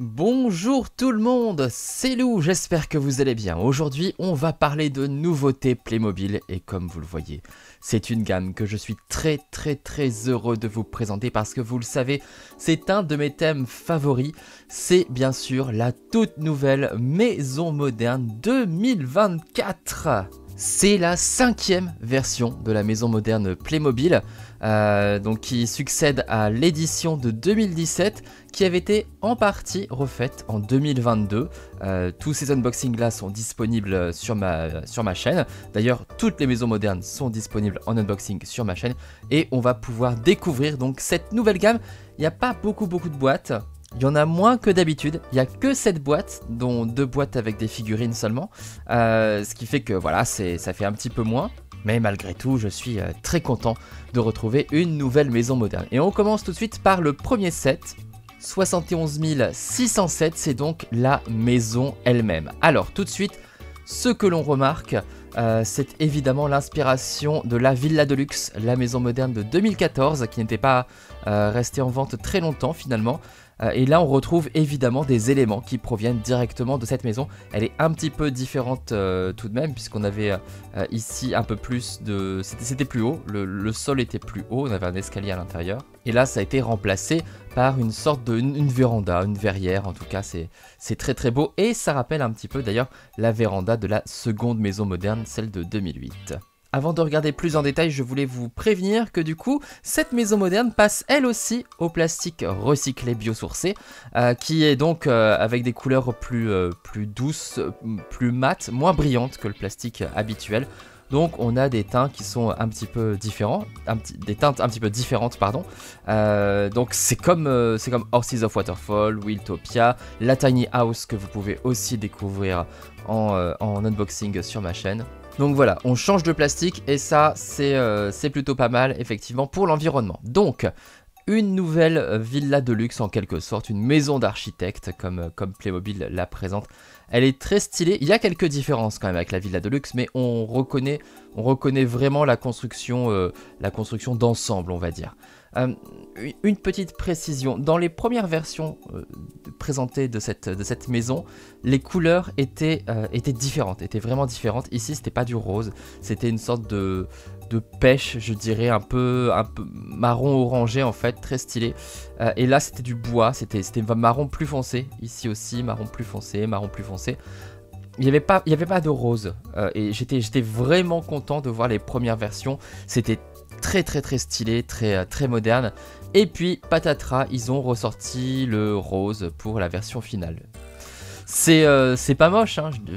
Bonjour tout le monde, c'est Lou, j'espère que vous allez bien. Aujourd'hui, on va parler de nouveautés Playmobil et comme vous le voyez, c'est une gamme que je suis très heureux de vous présenter parce que vous le savez, c'est un de mes thèmes favoris. C'est bien sûr la toute nouvelle Maison Moderne 2024. C'est la 5e version de la maison moderne Playmobil, donc qui succède à l'édition de 2017 qui avait été en partie refaite en 2022. Tous ces unboxings là sont disponibles sur ma chaîne. D'ailleurs, toutes les maisons modernes sont disponibles en unboxing sur ma chaîne et on va pouvoir découvrir donc cette nouvelle gamme. Il n'y a pas beaucoup de boîtes. Il y en a moins que d'habitude, il n'y a que 7 boîtes, dont 2 boîtes avec des figurines seulement, ce qui fait que voilà, ça fait un petit peu moins, mais malgré tout je suis très content de retrouver une nouvelle maison moderne. Et on commence tout de suite par le premier set, 71 607, c'est donc la maison elle-même. Alors tout de suite, ce que l'on remarque, c'est évidemment l'inspiration de la Villa Deluxe, la maison moderne de 2014, qui n'était pas restée en vente très longtemps finalement. Et là on retrouve évidemment des éléments qui proviennent directement de cette maison. Elle est un petit peu différente tout de même, puisqu'on avait ici un peu plus de... C'était plus haut, le sol était plus haut, on avait un escalier à l'intérieur. Et là ça a été remplacé par une sorte de une véranda, une verrière en tout cas, c'est très beau. Et ça rappelle un petit peu d'ailleurs la véranda de la seconde maison moderne, celle de 2008. Avant de regarder plus en détail, je voulais vous prévenir que du coup, cette maison moderne passe elle aussi au plastique recyclé biosourcé, qui est donc avec des couleurs plus douces, plus mates, moins brillantes que le plastique habituel. Donc on a des teintes qui sont un petit peu différents, des teintes un petit peu différentes, pardon. Donc c'est comme Horses of Waterfall, Wiltopia, la Tiny House que vous pouvez aussi découvrir en unboxing sur ma chaîne. Donc voilà, on change de plastique et ça c'est plutôt pas mal effectivement pour l'environnement. Donc une nouvelle villa de luxe en quelque sorte, une maison d'architecte comme Playmobil la présente. Elle est très stylée, il y a quelques différences quand même avec la villa de luxe, mais on reconnaît vraiment la construction d'ensemble on va dire. Une petite précision, dans les premières versions présentées de cette maison, les couleurs étaient différentes, étaient vraiment différentes. Ici c'était pas du rose, c'était une sorte de pêche, je dirais un peu marron orangé en fait, très stylé. Et là c'était du bois, c'était marron plus foncé, ici aussi marron plus foncé. Il n'y avait pas de rose et j'étais vraiment content de voir les premières versions, c'était très stylé, très moderne. Et puis patatras, ils ont ressorti le rose pour la version finale. C'est pas moche, hein, je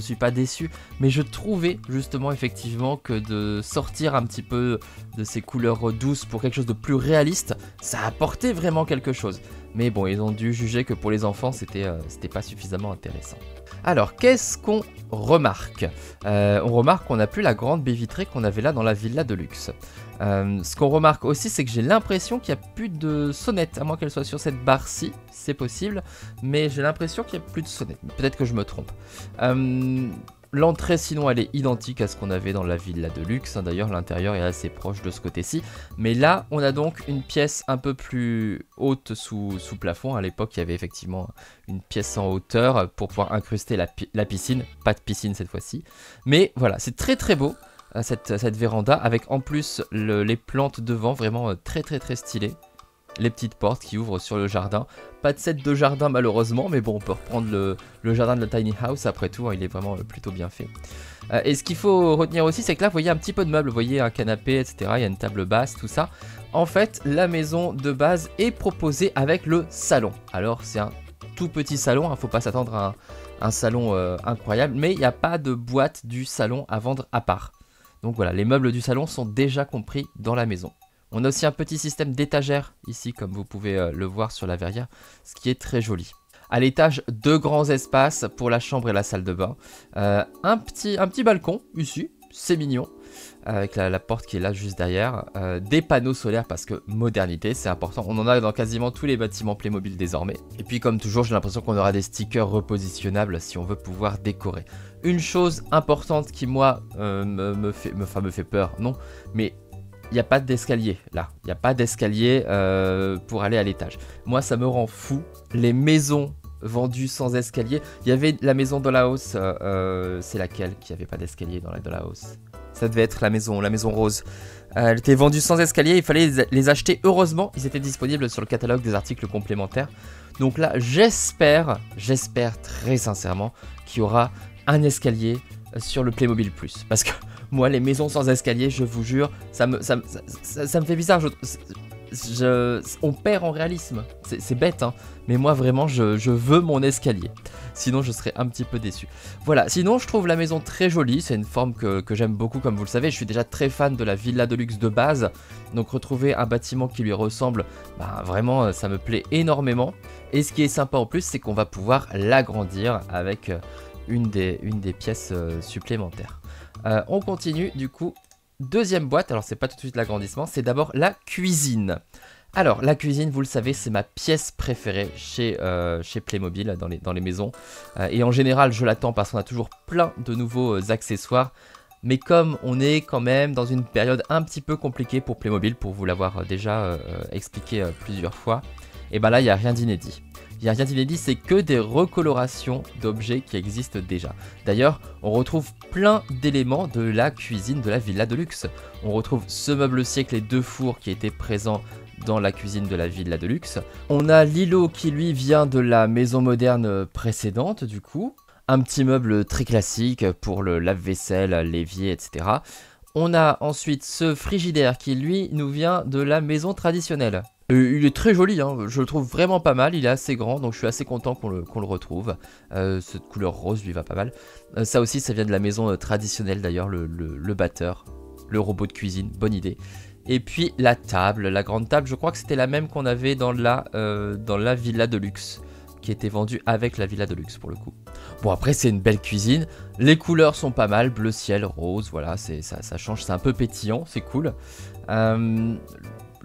suis pas déçu, mais je trouvais justement effectivement que de sortir un petit peu de ces couleurs douces pour quelque chose de plus réaliste, ça apportait vraiment quelque chose. Mais bon, ils ont dû juger que pour les enfants, c'était pas suffisamment intéressant. Alors, qu'est-ce qu'on remarque ? On remarque qu'on n'a plus la grande baie vitrée qu'on avait là dans la villa de luxe. Ce qu'on remarque aussi, c'est que j'ai l'impression qu'il n'y a plus de sonnette, à moins qu'elle soit sur cette barre-ci, c'est possible, mais j'ai l'impression qu'il n'y a plus de sonnette, peut-être que je me trompe. L'entrée sinon elle est identique à ce qu'on avait dans la villa de luxe, d'ailleurs l'intérieur est assez proche de ce côté-ci. Mais là on a donc une pièce un peu plus haute sous plafond, à l'époque il y avait effectivement une pièce en hauteur pour pouvoir incruster la piscine, pas de piscine cette fois-ci. Mais voilà, c'est très beau cette véranda avec en plus les plantes devant, vraiment très stylé. Les petites portes qui ouvrent sur le jardin. Pas de set de jardin malheureusement, mais bon, on peut reprendre le jardin de la Tiny House après tout, hein, il est vraiment plutôt bien fait. Et ce qu'il faut retenir aussi, c'est que là, vous voyez un petit peu de meubles, vous voyez un canapé, etc. Il y a une table basse, tout ça. En fait, la maison de base est proposée avec le salon. Alors, c'est un tout petit salon, hein, faut pas s'attendre à un salon incroyable, mais il n'y a pas de boîte du salon à vendre à part. Donc voilà, les meubles du salon sont déjà compris dans la maison. On a aussi un petit système d'étagère ici, comme vous pouvez le voir sur la verrière, ce qui est très joli. À l'étage, deux grands espaces pour la chambre et la salle de bain. Un petit balcon ici, c'est mignon, avec la porte qui est là juste derrière. Des panneaux solaires parce que modernité, c'est important. On en a dans quasiment tous les bâtiments Playmobil désormais. Et puis comme toujours, j'ai l'impression qu'on aura des stickers repositionnables si on veut pouvoir décorer. Une chose importante qui moi me fait peur, non, mais... n'y a pas d'escalier là, il n'y a pas d'escalier pour aller à l'étage. Moi ça me rend fou, les maisons vendues sans escalier. Il y avait la maison de la hausse, c'est laquelle qui n'avait pas d'escalier dans la de la hausse? Ça devait être la maison rose. Elle était vendue sans escalier, il fallait les acheter. Heureusement, ils étaient disponibles sur le catalogue des articles complémentaires. Donc là, j'espère très sincèrement qu'il y aura un escalier sur le Playmobil Plus. Parce que moi, les maisons sans escalier, je vous jure, ça me fait bizarre. On perd en réalisme, c'est bête hein, mais moi vraiment je veux mon escalier, sinon je serais un petit peu déçu. Voilà, sinon je trouve la maison très jolie, c'est une forme que j'aime beaucoup comme vous le savez, je suis déjà très fan de la Villa Deluxe de base, donc retrouver un bâtiment qui lui ressemble, bah, vraiment ça me plaît énormément. Et ce qui est sympa en plus, c'est qu'on va pouvoir l'agrandir avec une des pièces supplémentaires. On continue du coup. Deuxième boîte, alors c'est pas tout de suite l'agrandissement, c'est d'abord la cuisine. Alors la cuisine, vous le savez, c'est ma pièce préférée chez Playmobil, dans les maisons. Et en général, je l'attends parce qu'on a toujours plein de nouveaux accessoires. Mais comme on est quand même dans une période un petit peu compliquée pour Playmobil, pour vous l'avoir déjà expliqué plusieurs fois, et ben là, il n'y a rien d'inédit. Il n'y a rien d'inédit, c'est que des recolorations d'objets qui existent déjà. D'ailleurs, on retrouve plein d'éléments de la cuisine de la Villa Deluxe. On retrouve ce meuble-ci, les deux fours qui étaient présents dans la cuisine de la Villa Deluxe. On a l'îlot qui lui vient de la maison moderne précédente du coup. Un petit meuble très classique pour le lave-vaisselle, l'évier, etc. On a ensuite ce frigidaire qui lui nous vient de la maison traditionnelle. Il est très joli, hein. Je le trouve vraiment pas mal, il est assez grand, donc je suis assez content qu'on le retrouve. Cette couleur rose lui va pas mal. Ça aussi, ça vient de la maison traditionnelle d'ailleurs, le batteur, le robot de cuisine, bonne idée. Et puis la table, la grande table, je crois que c'était la même qu'on avait dans la Villa Deluxe, qui était vendue avec la Villa Deluxe pour le coup. Bon après, c'est une belle cuisine, les couleurs sont pas mal, bleu ciel, rose, voilà, ça change, c'est un peu pétillant, c'est cool.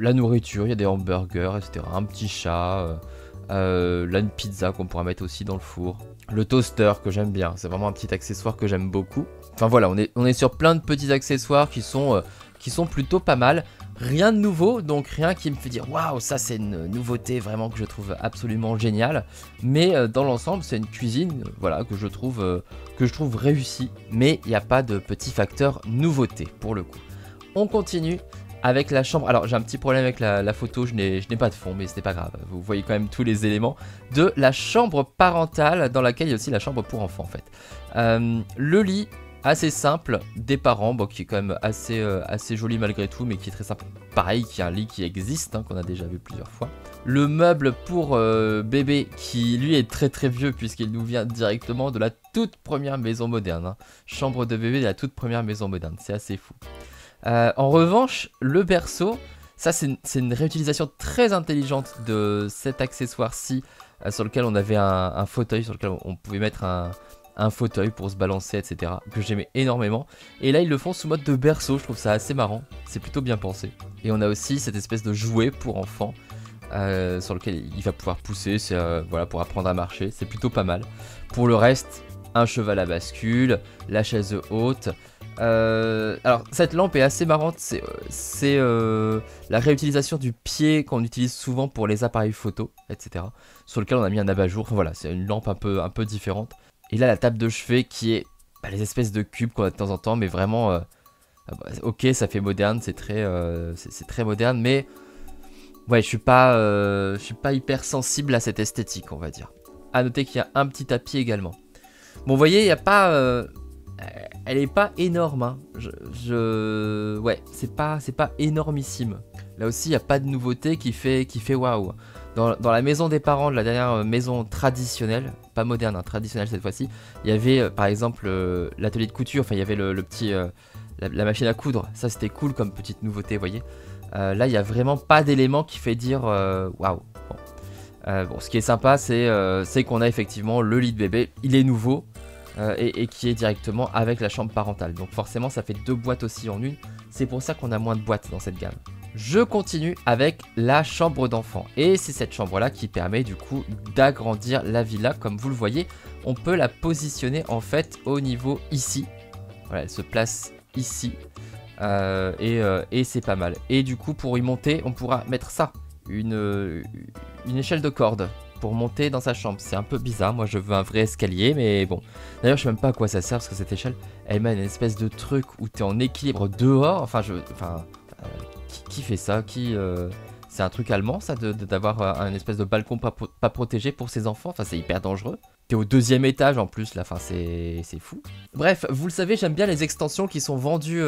La nourriture, il y a des hamburgers, etc. Un petit chat, là une pizza qu'on pourra mettre aussi dans le four. Le toaster que j'aime bien, c'est vraiment un petit accessoire que j'aime beaucoup. Enfin voilà, on est sur plein de petits accessoires qui sont plutôt pas mal. Rien de nouveau, donc rien qui me fait dire waouh, ça c'est une nouveauté vraiment que je trouve absolument géniale. Mais dans l'ensemble, c'est une cuisine voilà, que je trouve réussie. Mais il n'y a pas de petit facteur nouveauté pour le coup. On continue. Avec la chambre, alors j'ai un petit problème avec la photo, je n'ai pas de fond, mais c'était pas grave, vous voyez quand même tous les éléments de la chambre parentale, dans laquelle il y a aussi la chambre pour enfants en fait. Le lit, assez simple, des parents, bon, qui est quand même assez joli malgré tout, mais qui est très simple. Pareil, qui est un lit qui existe, hein, qu'on a déjà vu plusieurs fois. Le meuble pour bébé, qui lui est très vieux, puisqu'il nous vient directement de la toute première maison moderne. Hein. Chambre de bébé de la toute première maison moderne, c'est assez fou. En revanche, le berceau, ça c'est une réutilisation très intelligente de cet accessoire-ci, sur lequel on avait un fauteuil, sur lequel on pouvait mettre un fauteuil pour se balancer, etc. Que j'aimais énormément. Et là, ils le font sous mode de berceau, je trouve ça assez marrant, c'est plutôt bien pensé. Et on a aussi cette espèce de jouet pour enfants, sur lequel il va pouvoir pousser, voilà, pour apprendre à marcher, c'est plutôt pas mal. Pour le reste, un cheval à bascule, la chaise haute... alors cette lampe est assez marrante, c'est la réutilisation du pied qu'on utilise souvent pour les appareils photo, etc. Sur lequel on a mis un abat-jour, enfin, voilà, c'est une lampe un peu différente. Et là la table de chevet qui est bah, les espèces de cubes qu'on a de temps en temps, mais vraiment, ok ça fait moderne, c'est très moderne, mais ouais je suis pas hyper sensible à cette esthétique on va dire. À noter qu'il y a un petit tapis également. Bon vous voyez il n'y a pas... Elle est pas énorme, hein. Ouais, c'est pas énormissime. Là aussi, il n'y a pas de nouveauté qui fait waouh. Dans la maison des parents, de la dernière maison traditionnelle, pas moderne, hein, traditionnelle cette fois-ci, il y avait par exemple l'atelier de couture, enfin il y avait le petit, la machine à coudre. Ça c'était cool comme petite nouveauté, vous voyez. Là, il n'y a vraiment pas d'élément qui fait dire waouh. Wow. Bon, ce qui est sympa, c'est qu'on a effectivement le lit de bébé, il est nouveau. Et qui est directement avec la chambre parentale. Donc forcément ça fait deux boîtes aussi en une. C'est pour ça qu'on a moins de boîtes dans cette gamme. Je continue avec la chambre d'enfant. Et c'est cette chambre là qui permet du coup d'agrandir la villa. Comme vous le voyez, on peut la positionner en fait au niveau ici. Voilà, elle se place ici. et c'est pas mal. Et du coup, pour y monter, on pourra mettre ça, une échelle de corde pour monter dans sa chambre. C'est un peu bizarre, moi je veux un vrai escalier, mais bon. D'ailleurs, je sais même pas à quoi ça sert, parce que cette échelle, elle mène une espèce de truc où t'es en équilibre dehors. Enfin, qui fait ça? C'est un truc allemand, ça, d'avoir un espèce de balcon pas protégé pour ses enfants. Enfin, c'est hyper dangereux. T'es au 2e étage en plus, là, enfin, c'est fou. Bref, vous le savez, j'aime bien les extensions qui sont vendues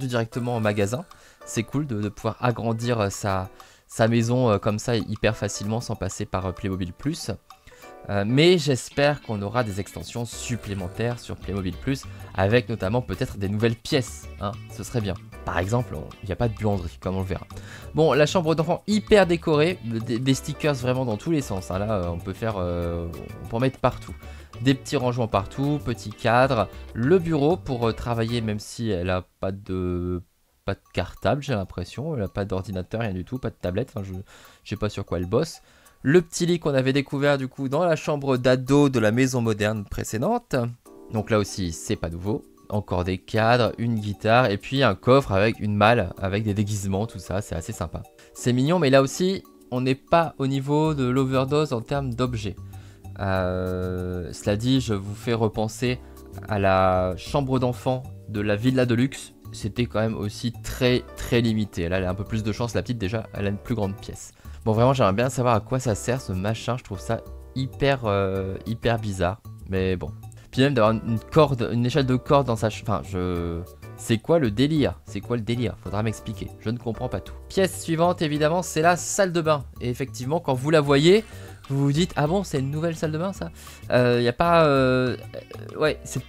directement en magasin. C'est cool de pouvoir agrandir sa maison comme ça hyper facilement sans passer par Playmobil Plus. Mais j'espère qu'on aura des extensions supplémentaires sur Playmobil Plus, avec notamment peut-être des nouvelles pièces, hein, ce serait bien. Par exemple, il n'y a pas de buanderie, comme on le verra. Bon, la chambre d'enfant hyper décorée, des stickers vraiment dans tous les sens, hein, là on peut faire, on peut en mettre partout. Des petits rangements partout, petit cadre, le bureau pour travailler même si elle n'a pas de... Pas de cartable, j'ai l'impression, elle n'a pas d'ordinateur, rien du tout, pas de tablette, enfin, je ne sais pas sur quoi elle bosse. Le petit lit qu'on avait découvert du coup dans la chambre d'ado de la maison moderne précédente. Donc là aussi, c'est pas nouveau. Encore des cadres, une guitare et puis un coffre avec une malle, avec des déguisements, tout ça, c'est assez sympa. C'est mignon, mais là aussi, on n'est pas au niveau de l'overdose en termes d'objets. Cela dit, je vous fais repenser à la chambre d'enfant de la Villa Deluxe. C'était quand même aussi très limité. Là, elle a un peu plus de chance, la petite, déjà, elle a une plus grande pièce. Bon, vraiment, j'aimerais bien savoir à quoi ça sert, ce machin. Je trouve ça hyper bizarre. Mais bon. Puis même d'avoir une corde, une échelle de corde dans sa... Enfin, je... C'est quoi le délire? C'est quoi le délire? Faudra m'expliquer. Je ne comprends pas tout. Pièce suivante, évidemment, c'est la salle de bain. Et effectivement, quand vous la voyez... Vous vous dites, ah bon, c'est une nouvelle salle de bain, ça? Y a pas... Ouais, c'est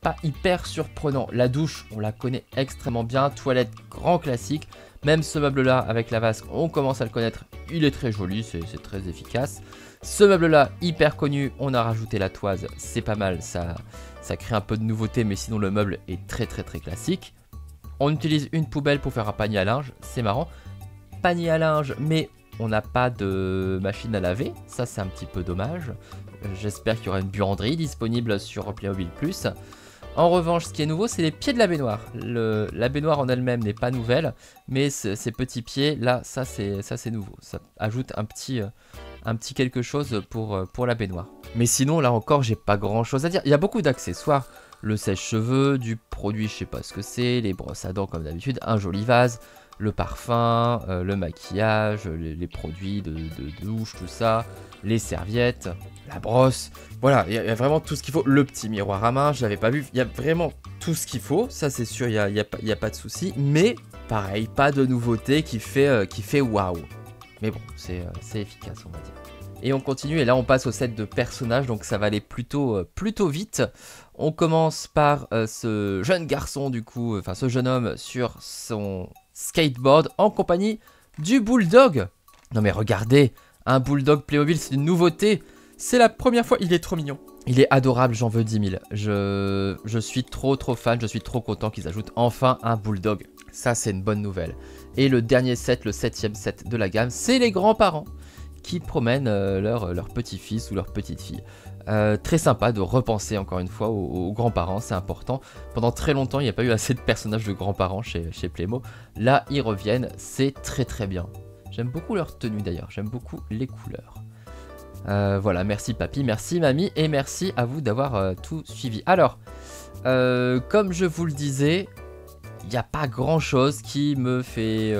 pas hyper surprenant. La douche, on la connaît extrêmement bien. Toilette, grand classique. Même ce meuble-là, avec la vasque, on commence à le connaître. Il est très joli, c'est très efficace. Ce meuble-là, hyper connu. On a rajouté la toise, c'est pas mal. Ça crée un peu de nouveauté, mais sinon, le meuble est très classique. On utilise une poubelle pour faire un panier à linge. C'est marrant. Panier à linge, mais... On n'a pas de machine à laver, ça c'est un petit peu dommage. J'espère qu'il y aura une buanderie disponible sur Playmobil Plus. En revanche, ce qui est nouveau, c'est les pieds de la baignoire. La baignoire en elle-même n'est pas nouvelle, mais ces petits pieds, là, ça c'est nouveau. Ça ajoute un petit quelque chose pour la baignoire. Mais sinon, là encore, j'ai pas grand-chose à dire. Il y a beaucoup d'accessoires. Le sèche-cheveux, du produit, je sais pas ce que c'est, les brosses à dents comme d'habitude, un joli vase... Le parfum, le maquillage, les produits de douche, tout ça, les serviettes, la brosse. Voilà, il y a vraiment tout ce qu'il faut. Le petit miroir à main, je l'avais pas vu. Il y a vraiment tout ce qu'il faut, ça c'est sûr, il n'y a pas de souci. Mais pareil, pas de nouveauté qui fait waouh. Mais bon, c'est efficace, on va dire. Et on continue, et là on passe au set de personnages, donc ça va aller plutôt vite. On commence par ce jeune garçon, du coup, enfin ce jeune homme sur son... skateboard en compagnie du bulldog. Non mais regardez, un bulldog Playmobil, c'est une nouveauté. C'est la première fois, il est trop mignon. Il est adorable, j'en veux 10 000. Je suis trop fan, je suis trop content qu'ils ajoutent enfin un bulldog. Ça c'est une bonne nouvelle. Et le dernier set, le 7e set de la gamme, c'est les grands-parents qui promènent leur petit-fils ou leur petite-fille. Très sympa de repenser encore une fois aux grands-parents, c'est important. Pendant très longtemps, il n'y a pas eu assez de personnages de grands-parents chez Playmo. Là, ils reviennent, c'est très bien. J'aime beaucoup leur tenue d'ailleurs, j'aime beaucoup les couleurs. Voilà, merci papy, merci mamie et merci à vous d'avoir tout suivi. Alors, comme je vous le disais, il n'y a pas grand-chose qui me fait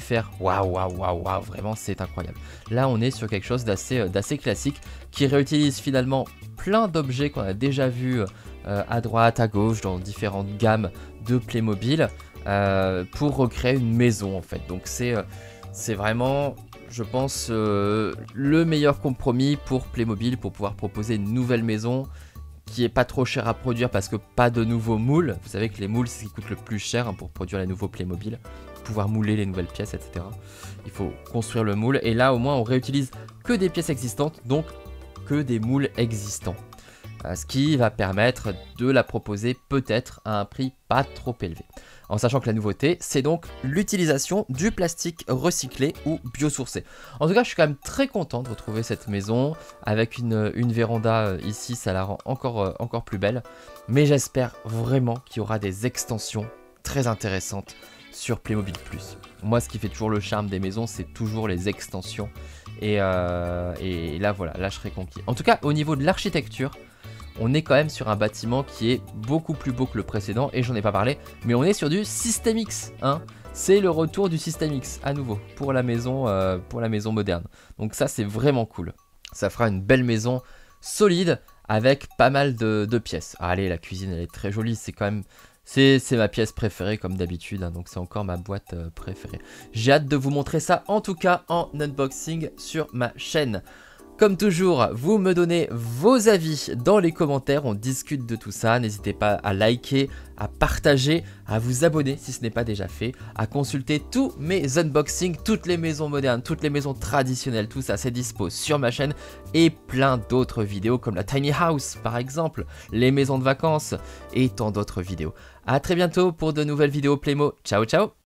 faire waouh, vraiment c'est incroyable. Là on est sur quelque chose d'assez classique qui réutilise finalement plein d'objets qu'on a déjà vus à droite, à gauche dans différentes gammes de Playmobil pour recréer une maison en fait. Donc c'est vraiment, je pense, le meilleur compromis pour Playmobil pour pouvoir proposer une nouvelle maison qui est pas trop cher à produire parce que pas de nouveaux moules. Vous savez que les moules, c'est ce qui coûte le plus cher hein, pour produire les nouveaux Playmobil, pouvoir mouler les nouvelles pièces, etc. Il faut construire le moule et là au moins on réutilise que des pièces existantes, donc que des moules existants. Ce qui va permettre de la proposer peut-être à un prix pas trop élevé. En sachant que la nouveauté, c'est donc l'utilisation du plastique recyclé ou biosourcé. En tout cas, je suis quand même très content de retrouver cette maison avec une véranda ici, ça la rend encore plus belle. Mais j'espère vraiment qu'il y aura des extensions très intéressantes sur Playmobil Plus. Moi, ce qui fait toujours le charme des maisons, c'est toujours les extensions. Et là, voilà, là, je serai conquis. En tout cas, au niveau de l'architecture, on est quand même sur un bâtiment qui est beaucoup plus beau que le précédent. Et j'en ai pas parlé, mais on est sur du Système X, hein. C'est le retour du Système X, à nouveau, pour la maison moderne. Donc ça, c'est vraiment cool. Ça fera une belle maison solide avec pas mal de pièces. Ah, allez, la cuisine, elle est très jolie, c'est quand même... C'est ma pièce préférée comme d'habitude, hein, donc c'est encore ma boîte préférée. J'ai hâte de vous montrer ça en tout cas en unboxing sur ma chaîne. Comme toujours, vous me donnez vos avis dans les commentaires, on discute de tout ça. N'hésitez pas à liker, à partager, à vous abonner si ce n'est pas déjà fait, à consulter tous mes unboxings, toutes les maisons modernes, toutes les maisons traditionnelles, tout ça c'est dispo sur ma chaîne et plein d'autres vidéos comme la Tiny House par exemple, les maisons de vacances et tant d'autres vidéos. A très bientôt pour de nouvelles vidéos Playmo, ciao ciao.